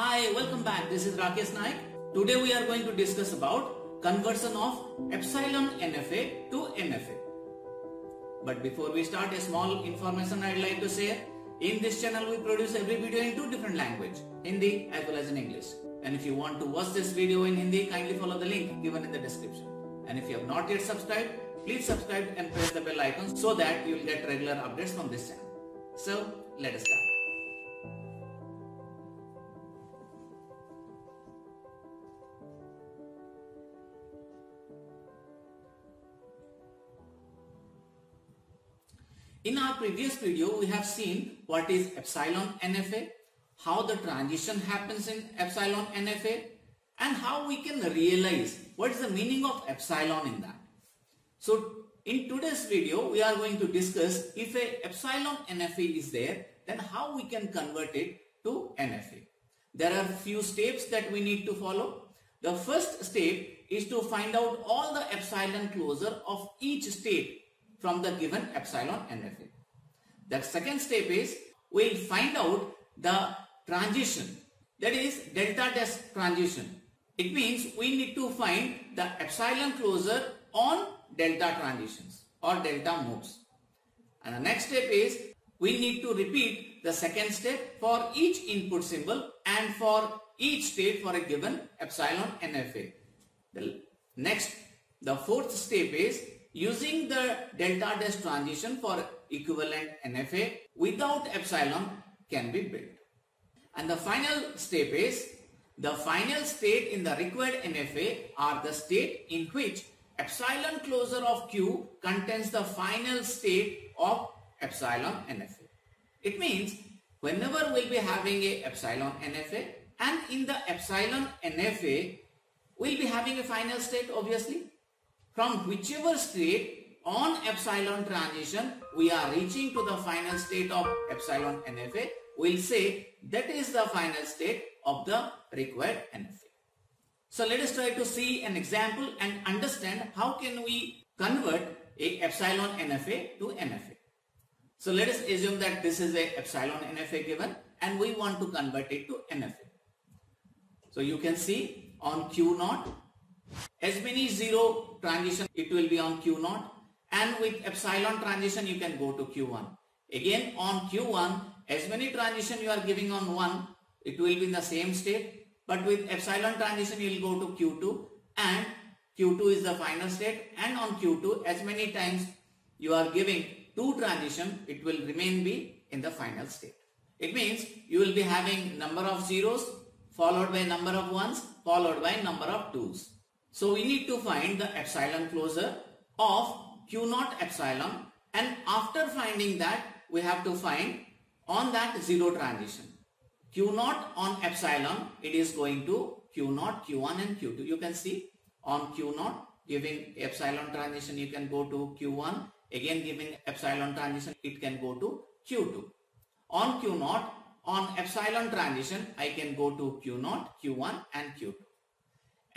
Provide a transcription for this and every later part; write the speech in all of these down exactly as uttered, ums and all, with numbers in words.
Hi, welcome back. This is Rakesh Naik. Today we are going to discuss about conversion of Epsilon N F A to N F A. But before we start, a small information I'd like to share. In this channel, we produce every video in two different languages, Hindi as well as in English. And if you want to watch this video in Hindi, kindly follow the link given in the description. And if you have not yet subscribed, please subscribe and press the bell icon so that you will get regular updates from this channel. So, let us start. In our previous video, we have seen what is Epsilon N F A, how the transition happens in Epsilon N F A, and how we can realize what is the meaning of Epsilon in that. So in today's video, we are going to discuss if a Epsilon N F A is there, then how we can convert it to N F A. There are few steps that we need to follow. The first step is to find out all the Epsilon closure of each state from the given Epsilon N F A. The second step is we'll find out the transition, that is Delta dash transition. It means we need to find the Epsilon closure on Delta transitions or Delta moves. And the next step is we need to repeat the second step for each input symbol and for each state for a given Epsilon N F A. The next, the fourth step is using the Delta dash transition for equivalent N F A without Epsilon can be built. And the final step is the final state in the required N F A are the state in which Epsilon closure of Q contains the final state of Epsilon N F A. It means whenever we'll be having a Epsilon N F A, and in the Epsilon N F A we'll be having a final state, obviously. From whichever state on Epsilon transition we are reaching to the final state of Epsilon N F A, we'll say that is the final state of the required N F A. So let us try to see an example and understand how can we convert a Epsilon N F A to N F A. So let us assume that this is a Epsilon N F A given and we want to convert it to N F A. So you can see on Q zero, as many zero transition it will be on Q zero, and with Epsilon transition you can go to Q one. Again on Q one, as many transition you are giving on one, it will be in the same state, but with Epsilon transition you will go to Q two, and Q two is the final state, and on Q two as many times you are giving two transition, it will remain be in the final state. It means you will be having number of zeros followed by number of ones followed by number of twos. So we need to find the Epsilon closure of Q zero Epsilon, and after finding that we have to find on that zero transition. Q zero on Epsilon, it is going to Q zero, Q one and Q two. You can see on Q zero giving Epsilon transition you can go to Q one, again giving Epsilon transition it can go to Q two. On Q zero, on Epsilon transition I can go to Q zero, Q one and Q two.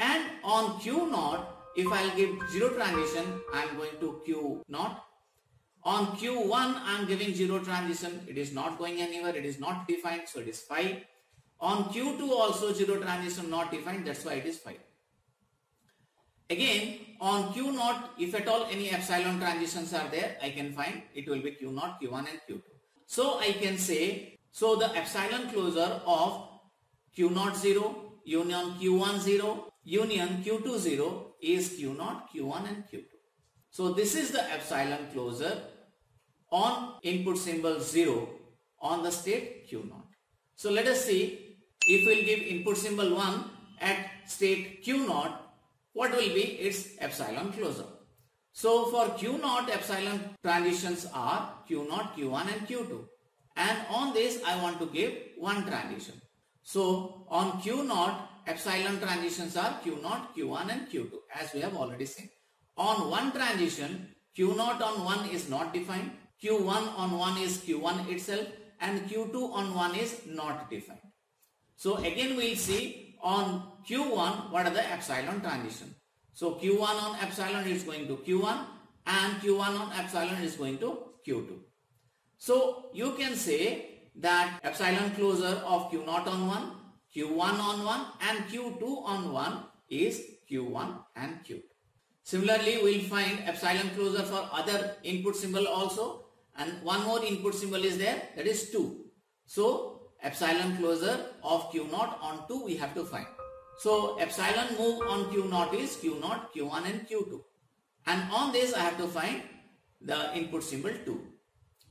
And on Q zero, if I'll give zero transition, I'm going to Q zero. On Q one, I'm giving zero transition. It is not going anywhere. It is not defined. So it is five. On Q two also zero transition not defined. That's why it is five. Again, on Q zero, if at all any Epsilon transitions are there, I can find it will be Q zero, Q one and Q two. So I can say, so the Epsilon closure of Q zero zero, union Q one zero, union Q two zero is Q zero, Q one and Q two. So this is the Epsilon closure on input symbol zero on the state Q zero. So let us see if we will give input symbol one at state Q zero, what will be its Epsilon closure. So for Q zero, Epsilon transitions are Q zero, Q one and Q two, and on this I want to give one transition. So on Q zero, Epsilon transitions are Q zero, Q one and Q two, as we have already seen. On one transition, Q zero on one is not defined, Q one on one is Q one itself, and Q two on one is not defined. So again we will see on Q one what are the Epsilon transitions. So Q one on Epsilon is going to Q one, and Q one on Epsilon is going to Q two. So you can say that Epsilon closure of Q zero on one, Q one on one and Q two on one is Q one and Q two. Similarly, we will find epsilon closure for other input symbol also, and one more input symbol is there, that is two. So epsilon closure of Q zero on two we have to find. So epsilon move on Q zero is Q zero, Q one and Q two. And on this I have to find the input symbol two.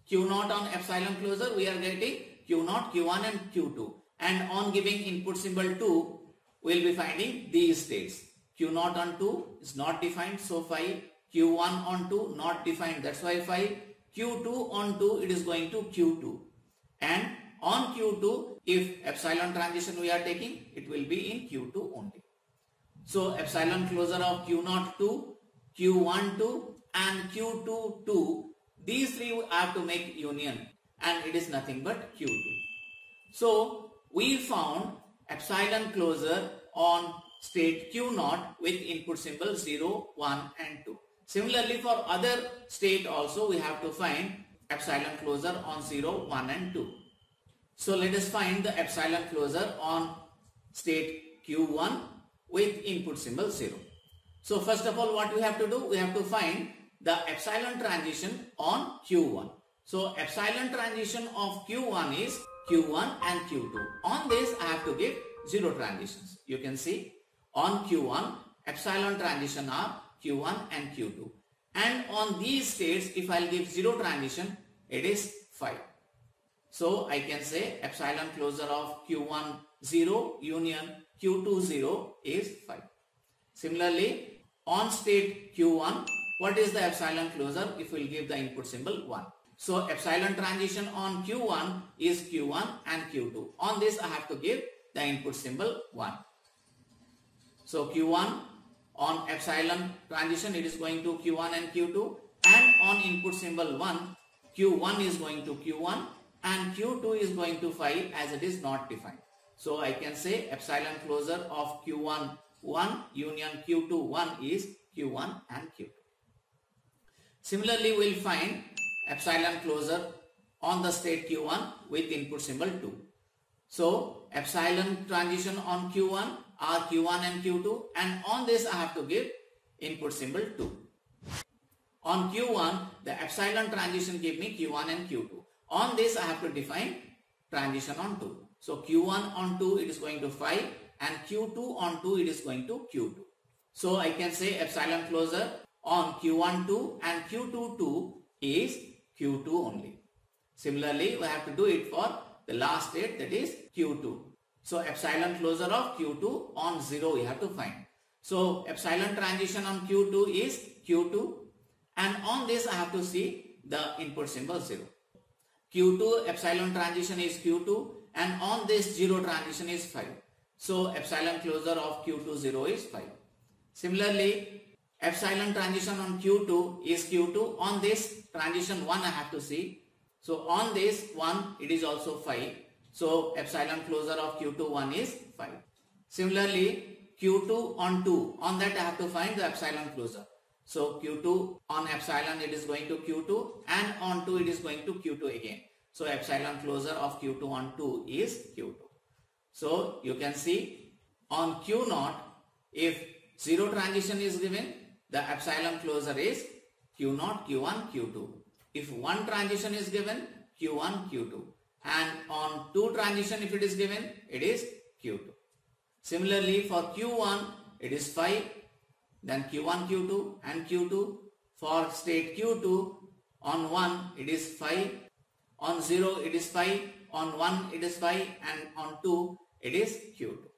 Q zero on epsilon closure we are getting Q zero, Q one and Q two. And on giving input symbol two, we will be finding these states. Q zero on two is not defined, so phi. Q one on two not defined, that's why phi. Q two on two, it is going to Q two. And on Q two, if epsilon transition we are taking, it will be in Q two only. So epsilon closure of Q zero two, Q one two and Q two two, these three have to make union and it is nothing but Q two. So we found epsilon closure on state Q zero with input symbol zero, one and two. Similarly, for other state also we have to find epsilon closure on zero, one and two. So let us find the epsilon closure on state Q one with input symbol zero. So first of all, what we have to do? We have to find the epsilon transition on Q one. So epsilon transition of Q one is Q one and Q two. On this I have to give zero transitions. You can see on Q one epsilon transition are Q one and Q two, and on these states if I will give zero transition, it is five. So I can say epsilon closure of Q one zero union Q two zero is five. Similarly, on state Q one, what is the epsilon closure? If we will give the input symbol one. So epsilon transition on Q one is Q one and Q two. On this I have to give the input symbol one. So Q one on epsilon transition, it is going to Q one and Q two, and on input symbol one, Q one is going to Q one and Q two is going to phi as it is not defined. So I can say epsilon closure of Q one one union Q two one is Q one and Q two. Similarly, we will find epsilon closure on the state Q one with input symbol two. So epsilon transition on Q one are Q one and Q two, and on this I have to give input symbol two. On Q one, the epsilon transition give me Q one and Q two. On this I have to define transition on two. So Q one on two, it is going to phi, and Q two on two, it is going to Q two. So I can say epsilon closure on Q one two and Q two two is Q two only. Similarly, we have to do it for the last state, that is Q two. So epsilon closure of Q two on zero we have to find. So epsilon transition on Q two is Q two, and on this I have to see the input symbol zero. Q two epsilon transition is Q two, and on this zero transition is five. So epsilon closure of Q two zero is five. Similarly, epsilon transition on Q two is Q two. On this transition one I have to see. So on this one, it is also five. So epsilon closure of Q two one is five. Similarly, Q two on two, on that I have to find the epsilon closure. So Q two on epsilon, it is going to Q two, and on two it is going to Q two again. So epsilon closure of Q two on two is Q two. So you can see on Q zero, if zero transition is given, the epsilon closure is Q zero, Q one, Q two. If one transition is given, Q one, Q two. And on two transition if it is given, it is Q two. Similarly, for Q one, it is five, then Q one, Q two and Q two. For state Q two, on one it is five, on zero it is five, on one it is five, and on two it is Q two.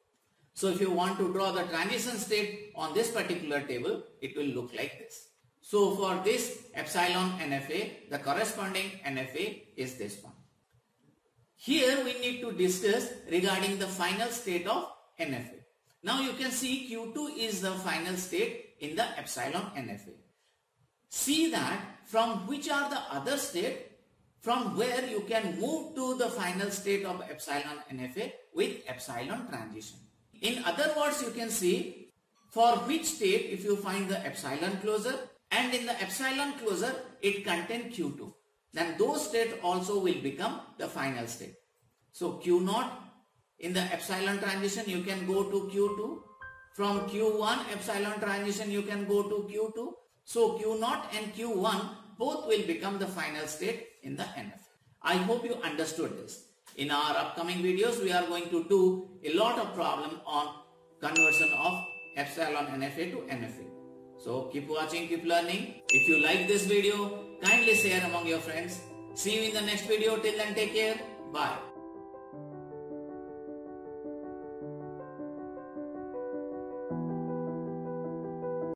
So if you want to draw the transition state on this particular table, it will look like this. So for this epsilon N F A, the corresponding N F A is this one. Here we need to discuss regarding the final state of N F A. Now you can see Q two is the final state in the epsilon N F A. See that from which are the other state from where you can move to the final state of epsilon N F A with epsilon transition. In other words, you can see for which state if you find the epsilon closure, and in the epsilon closure it contains Q two, then those state also will become the final state. So Q zero In the epsilon transition, you can go to Q two. From Q one epsilon transition, you can go to Q two. So Q zero and Q one both will become the final state in the N F A. I hope you understood this. In our upcoming videos, we are going to do a lot of problem on conversion of epsilon N F A to N F A. So keep watching, keep learning. If you like this video, kindly share among your friends. See you in the next video. Till then, take care. Bye.